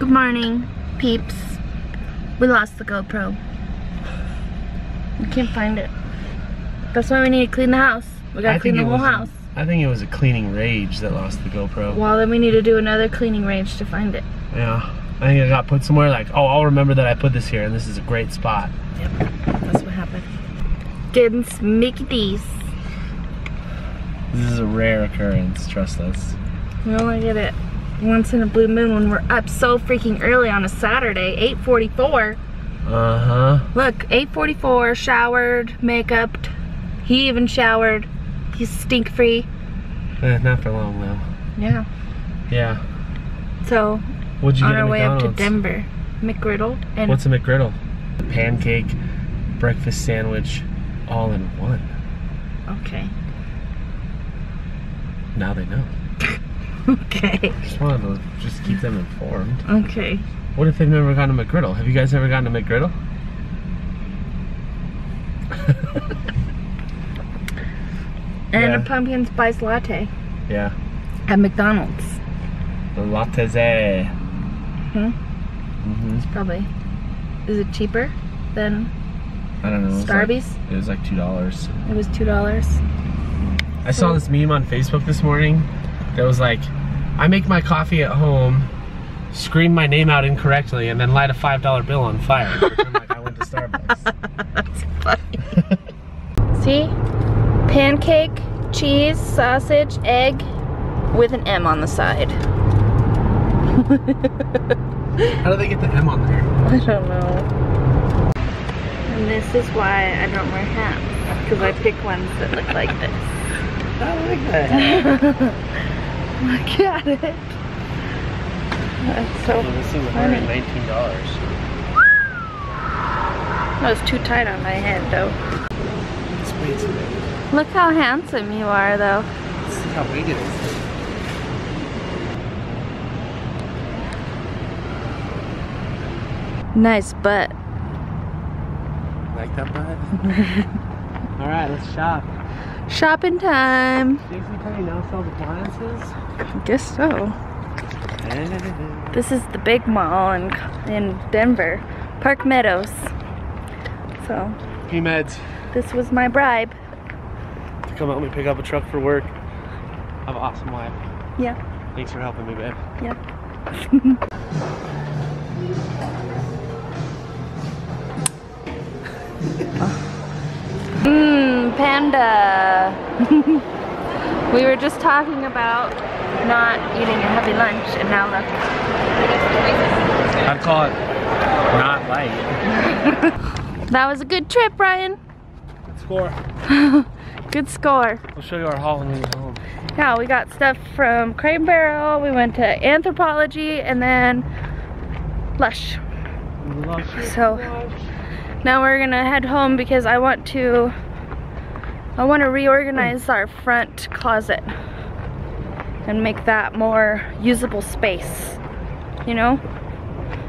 Good morning, peeps. We lost the GoPro. We can't find it. That's why we need to clean the house. We gotta clean the whole house. I think it was a cleaning rage that lost the GoPro. Well, then we need to do another cleaning rage to find it. Yeah, I think it got put somewhere like, oh, I'll remember that I put this here and this is a great spot. Yep, that's what happened. Getting Mickey D's. This is a rare occurrence, trust us. We only get it once in a blue moon when we're up so freaking early on a Saturday, 8:44. Uh-huh. Look, 8:44, showered, makeuped. He even showered. He's stink free. Not for long though. Yeah. Yeah. So, what'd you on get our way McDonald's? Up to Denver, McGriddle. And what's a McGriddle? Pancake, breakfast sandwich, all in one. Okay. Now they know. Okay. Just wanted to just keep them informed. Okay. What if they've never gotten a McGriddle? Have you guys ever gotten a McGriddle? And yeah. A pumpkin spice latte. Yeah. At McDonald's. The lattes. Hmm? Mm-hmm. It's probably. Is it cheaper than I don't know. Starbucks? Like, it was like $2. It was $2. I saw this meme on Facebook this morning that was like, I make my coffee at home, scream my name out incorrectly, and then light a $5 bill on fire. I'm like, I went to Starbucks. That's funny. See? Pancake, cheese, sausage, egg, with an M on the side. How do they get the M on there? I don't know. And this is why I don't wear hats, because I pick ones that look like this. I like that. Look at it. That's so funny. $119. That was too tight on my head, though. It's way too big. Look how handsome you are, though. See how big it is. Nice butt. Like that butt? All right, let's shop. Shopping time. JCPenney now sells appliances? I guess so. This is the big mall in Denver. Park Meadows. So. P-Meds. This was my bribe. To come help me pick up a truck for work. I have an awesome wife. Yeah. Thanks for helping me, babe. Yeah. Panda. We were just talking about not eating a heavy lunch, and now look. I'd call it not light. That was a good trip, Ryan. Good score. Good score. We'll show you our haul when we get home. Yeah, we got stuff from Crate & Barrel, we went to Anthropologie, and then Lush. So now we're gonna head home because I want to reorganize our front closet and make that more usable space, you know?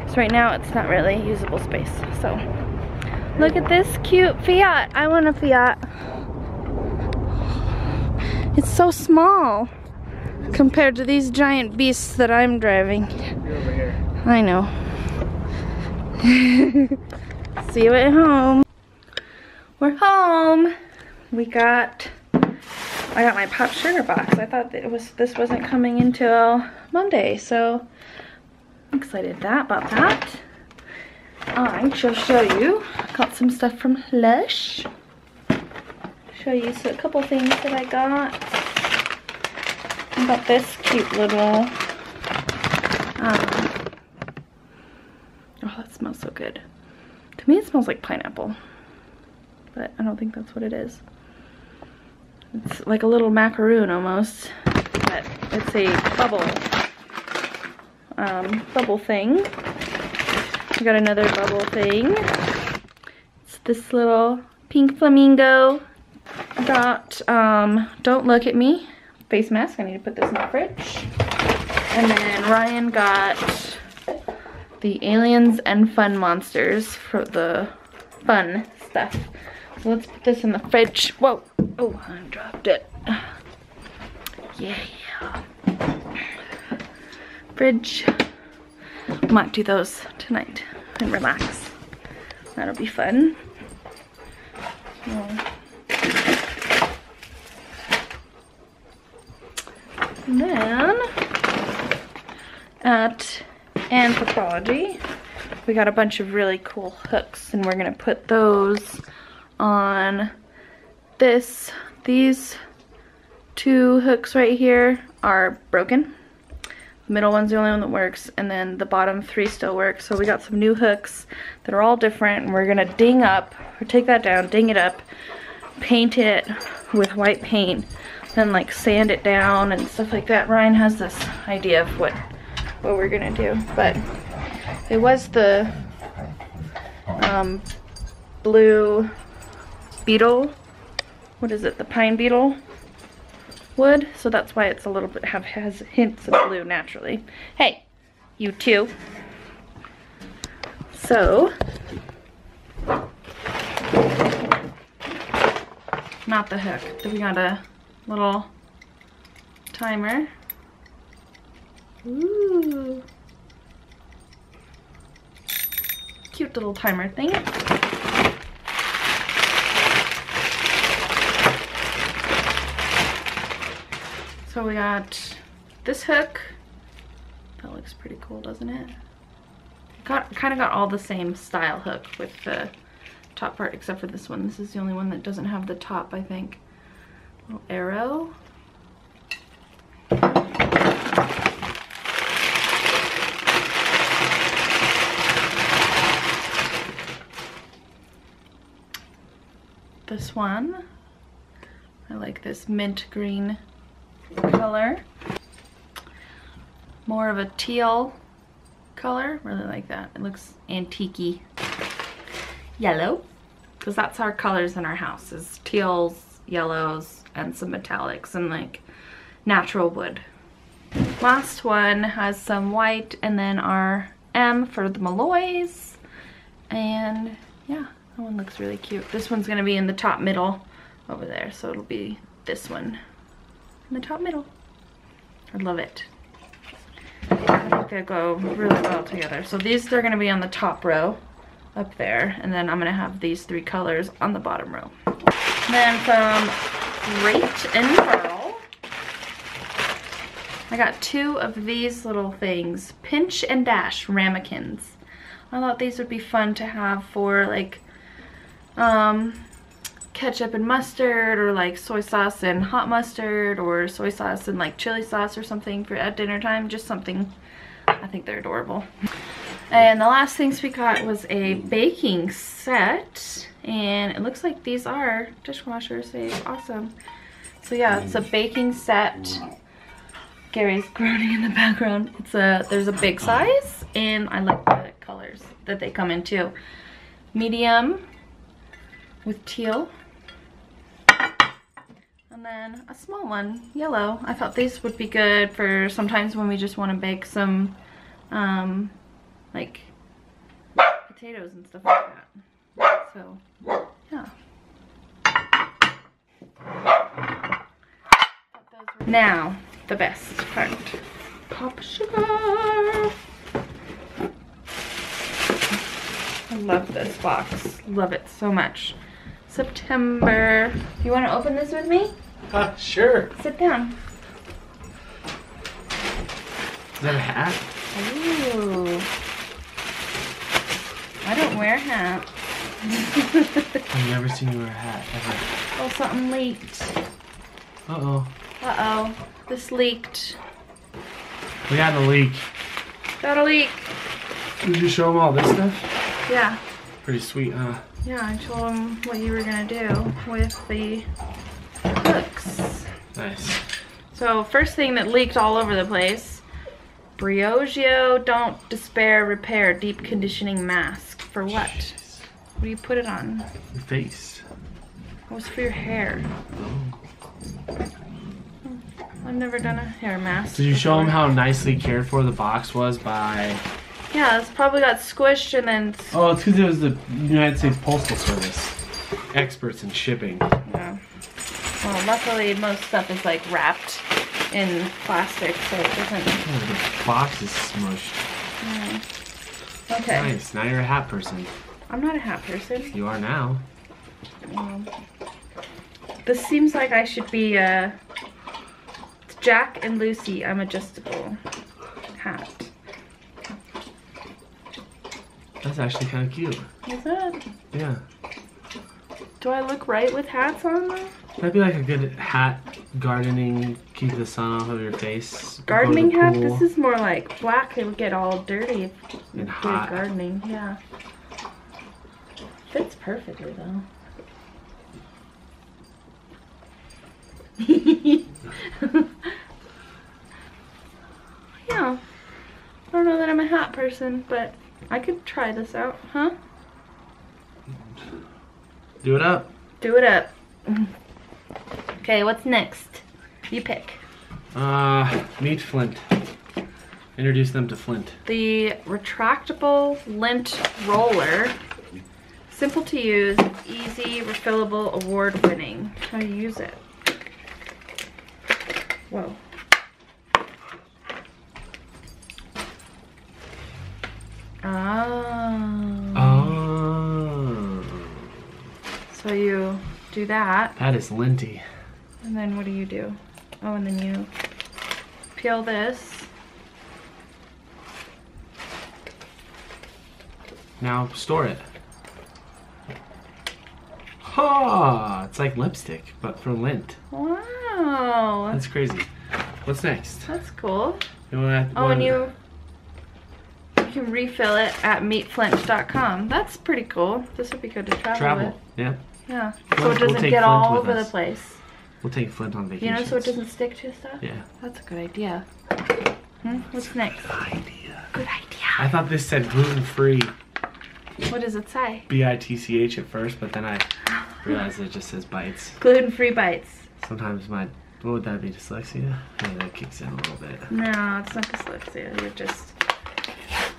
Because right now it's not really usable space. So, look at this cute Fiat. I want a Fiat. It's so small compared to these giant beasts that I'm driving. You're over here. I know. See you at home. We're home. I got my PopSugar box. I thought that this wasn't coming until Monday, so I'm excited about that. I shall show you. I got some stuff from Lush. Show you a couple things that I got. I got this cute little. Oh, that smells so good. To me, it smells like pineapple, but I don't think that's what it is. It's like a little macaroon almost, but it's a bubble, bubble thing. I got another bubble thing. It's this little pink flamingo. I got, Don't Look at Me face mask. I need to put this in the fridge. And then Ryan got the Aliens and Fun Monsters for the fun stuff. So let's put this in the fridge. Whoa. Oh, I dropped it. Yeah. Fridge. might do those tonight and relax. That'll be fun. Yeah. And then at Anthropologie, we got a bunch of really cool hooks, and we're gonna put those on this. These two hooks right here are broken. The middle one's the only one that works, and then the bottom three still work. So we got some new hooks that are all different, and we're gonna ding up, or take that down, ding it up, paint it with white paint, then like sand it down and stuff like that. Ryan has this idea of what we're gonna do, but it was the blue beetle, what is it, the pine beetle wood, so that's why it's a little bit, has hints of blue naturally. Hey, you too. So, not the hook, we got a little timer. Ooh. Cute little timer thing. So we got this hook. That looks pretty cool, doesn't it? Kind of got all the same style hook with the top part, except for this one. This is the only one that doesn't have the top, I think. Little arrow. This one, I like this mint green color, more of a teal color, really like that. It looks antique-y. Yellow, because that's our colors in our house, is teals, yellows, and some metallics, and like natural wood. Last one has some white, and then our M for the Malloys, and yeah. That one looks really cute. This one's gonna be in the top middle over there, so it'll be this one in the top middle. I love it. I think they go really well together. So these are gonna be on the top row up there, and then I'm gonna have these three colors on the bottom row. And then from Rate and Pearl, I got two of these little things, pinch and dash ramekins. I thought these would be fun to have for like ketchup and mustard, or like soy sauce and hot mustard, or soy sauce and like chili sauce or something for at dinner time. Just something. I think they're adorable. And the last things we got was a baking set, and it looks like these are dishwasher safe. Awesome. So yeah, it's a baking set. Gary's groaning in the background. There's a big size, and I like the colors that they come in too. Medium with teal, and then a small one, yellow. I thought these would be good for sometimes when we just want to bake some like potatoes and stuff like that. So yeah, now the best part, PopSugar. I love this box, love it so much. September. You want to open this with me? Sure. Sit down. Is that a hat? Ooh. I don't wear hats. I've never seen you wear a hat, ever. Oh, something leaked. Uh-oh. Uh-oh. This leaked. We had a leak. Got a leak. Did you show them all this stuff? Yeah. Pretty sweet, huh? Yeah, I told them what you were going to do with the hooks. Nice. So, first thing that leaked all over the place, Briogeo Don't Despair Repair Deep Conditioning Mask. For what? Jeez. What do you put it on? Your face. It was for your hair. Oh. I've never done a hair mask. Did you show them how nicely cared for the box was by... Yeah, it's probably got squished and then... Oh, it's because it was the United States Postal Service. Experts in shipping. Yeah. Well, luckily most stuff is like wrapped in plastic, so it doesn't... Oh, the box is smushed. Yeah. Okay. Nice. Now you're a hat person. I'm not a hat person. You are now. This seems like I should be a Jack and Lucy. I'm adjustable hat. That's actually kind of cute. Is it? Yeah. Do I look right with hats on though? That'd be like a good hat, gardening, keep the sun off of your face. Gardening hat? This is more like black. It would get all dirty. And hot. Gardening, yeah. Fits perfectly though. Yeah. I don't know that I'm a hat person, but I could try this out, huh? Do it up. Do it up. Okay, what's next? You pick. Meat Flint. Introduce them to Flint. The retractable lint roller. Simple to use, easy, refillable, award-winning. How do you use it? Whoa. Oh. Oh. So you do that. That is linty. And then what do you do? Oh, and then you peel this. Now store it. Oh, it's like lipstick, but for lint. Wow. That's crazy. What's next? That's cool. You want to, oh, and you can refill it at MeatFlinch.com. That's pretty cool. This would be good to travel with. Yeah. Yeah. Flint, so it doesn't get all over the place. We'll take Flint on vacation. You know, so it doesn't stick to stuff? Yeah. That's a good idea. Hmm? What's next? Good idea. Good idea. I thought this said gluten-free. What does it say? B-I-T-C-H at first, but then I realized it just says bites. Gluten-free bites. Sometimes my, what would that be, dyslexia? Yeah, that kicks in a little bit. No, it's not dyslexia. You're just,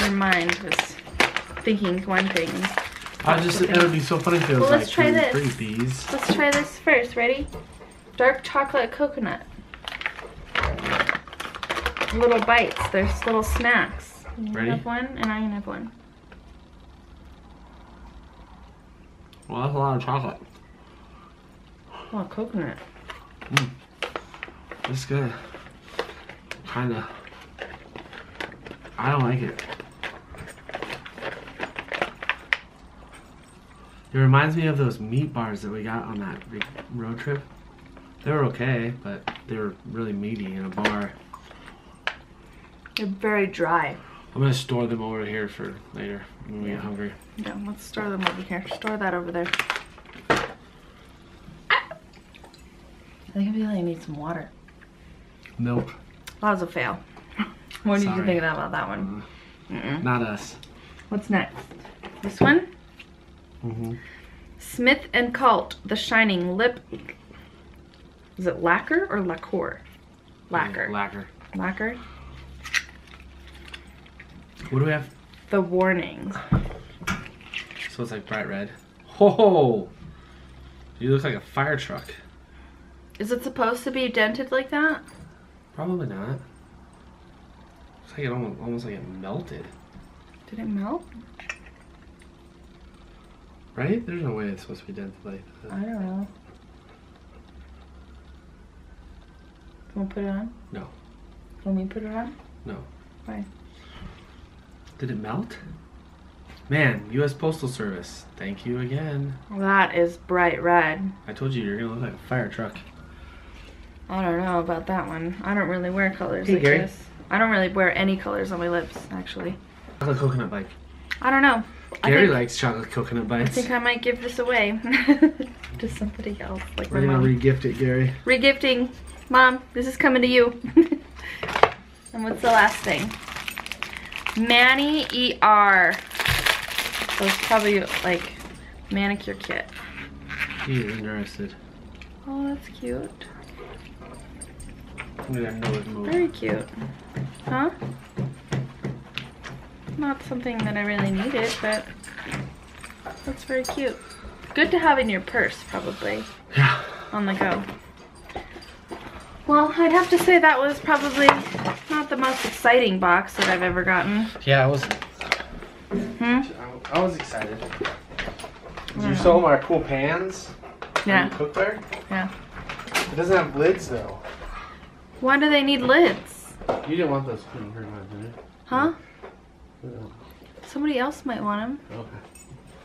your mind was thinking one thing. It would be so funny if it was like gluten-free bees. Let's try this first. Ready? Dark chocolate coconut. Little bites. There's little snacks. You can have one, and I can have one. Well, that's a lot of chocolate. A lot of coconut. Mm. That's good. Kinda. I don't like it. It reminds me of those meat bars that we got on that big road trip. They were okay, but they were really meaty in a bar. They're very dry. I'm gonna store them over here for later when we get hungry. Yeah, let's store them over here. Store that over there. I think I really need some water. Nope. That was a fail. What did you think about that one? Not us. What's next? This one? Mm-hmm. Smith and Cult, the Shining Lip. Is it lacquer or lacquer? Lacquer. Yeah, lacquer. Lacquer. What do we have? The warnings. So it's like bright red. Ho! You look like a fire truck. Is it supposed to be dented like that? Probably not. It's like it almost like it melted. Did it melt? Right? There's no way it's supposed to be dented like that. I don't know. You want to put it on? No. You want me to put it on? No. Why? Did it melt? Man, U.S. Postal Service, thank you again. That is bright red. I told you, you're gonna look like a fire truck. I don't know about that one. I don't really wear colors like this. I don't really wear any colors on my lips, actually. Chocolate coconut bite. I don't know. Gary likes chocolate coconut bites. I think I might give this away to somebody else. Like we're gonna re-gift it, Gary. Re-gifting. Mom, this is coming to you. And what's the last thing? Manny ER. So it's probably like manicure kit. He's interested. Oh, that's cute. Look at that nose move. Very cute. Huh? Not something that I really needed, but that's very cute. Good to have in your purse, probably. Yeah. On the go. Well, I'd have to say that was probably not the most exciting box that I've ever gotten. Yeah, it wasn't. I was excited. You saw my cool pans? Yeah. Cookware? Yeah. It doesn't have lids though. Why do they need lids? You didn't want those pretty much, did you? Huh? Yeah. Somebody else might want them.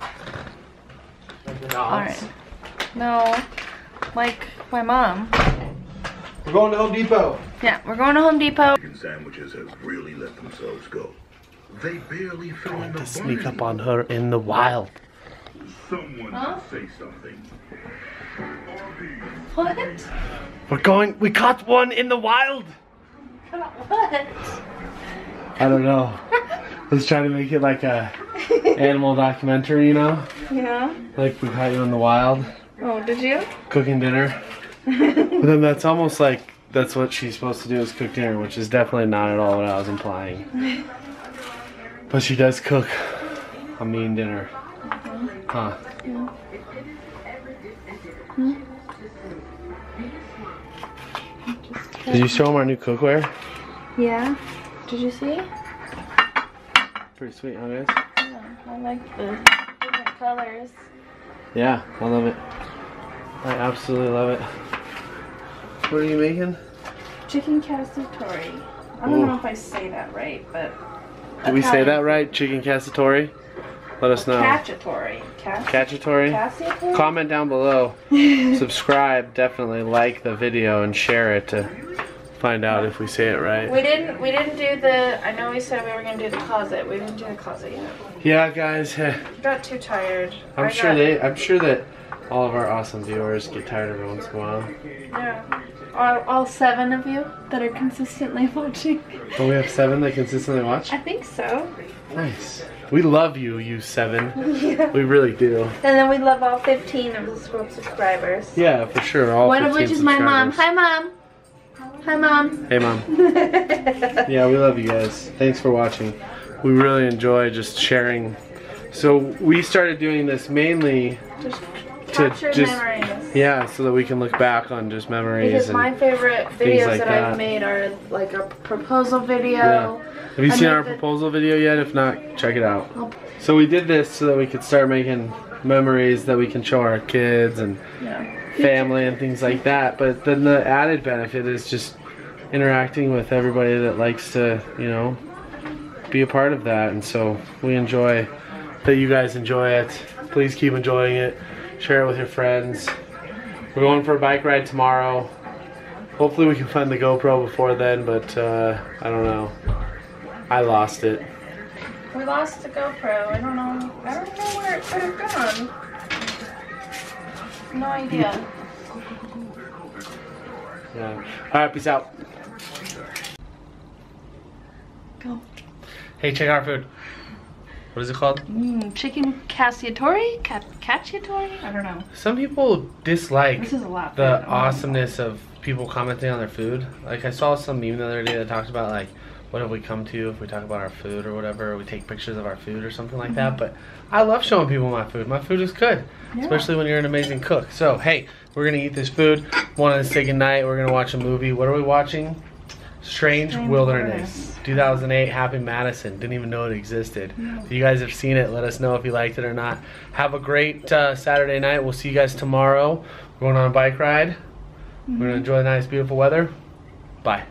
Okay. Like the knobs. All right. No, like my mom. We're going to Home Depot. Yeah, we're going to Home Depot. Sandwiches have really let themselves go. They barely fell in the body. Sneak up on her in the wild. Someone say something. What? We caught one in the wild. Caught what? I don't know. I was trying to make it like a animal documentary, you know? Yeah. Like we caught you in the wild. Oh, did you? Cooking dinner. But then that's almost like that's what she's supposed to do is cook dinner, which is definitely not at all what I was implying. But she does cook a mean dinner. Huh. Yeah. Did you show him our new cookware? Yeah. Did you see? Pretty sweet, huh guys? Yeah, I like the different colors. Yeah, I love it. I absolutely love it. What are you making? Chicken cacciatore. I don't know if I say that right, but... Did we say that right? Chicken cacciatore? Let us know. Cacciatore. Cacciatore? Comment down below. Subscribe, definitely like the video and share it to find out if we say it right. We didn't do the, I know we said we were going to do the closet. We didn't do the closet yet. Yeah, guys. I got too tired. I'm sure that all of our awesome viewers get tired every once in a while. Yeah. All seven of you that are consistently watching. Oh, we have seven that consistently watch? I think so. Nice. We love you, you seven. Yeah. We really do. And then we love all 15 of the subscribers. Yeah, for sure. All 15 subscribers. One of which is my mom. Hi, Mom. Hi, Mom. Hey, Mom. Yeah, we love you guys. Thanks for watching. We really enjoy just sharing. So we started doing this mainly to just capture memories. Yeah, so that we can look back on just memories. Because my favorite videos like that I've made are like a proposal video. Yeah. Have you seen our proposal video yet? If not, check it out. So we did this so that we could start making memories that we can show our kids and family and things like that. But then the added benefit is just interacting with everybody that likes to, you know, be a part of that. And so we enjoy that you guys enjoy it. Please keep enjoying it. Share it with your friends. We're going for a bike ride tomorrow. Hopefully we can find the GoPro before then, but I don't know. I lost it. We lost the GoPro. I don't know where it could have gone. No idea. Yeah. Alright, peace out. Go. Hey, check our food. What is it called? Chicken cacciatore? Cacciatore? I don't know. Some people dislike the awesomeness of people commenting on their food. Like I saw some meme the other day that talked about like what have we come to if we talk about our food or whatever, or we take pictures of our food or something like that. But I love showing people my food. My food is good, especially when you're an amazing cook. So hey, we're gonna eat this food. Wanted to say goodnight. We're gonna watch a movie. What are we watching? Strange Wilderness. 2008 Happy Madison. Didn't even know it existed. If you guys have seen it, let us know if you liked it or not. Have a great Saturday night. We'll see you guys tomorrow. We're going on a bike ride. We're going to enjoy the nice beautiful weather. Bye.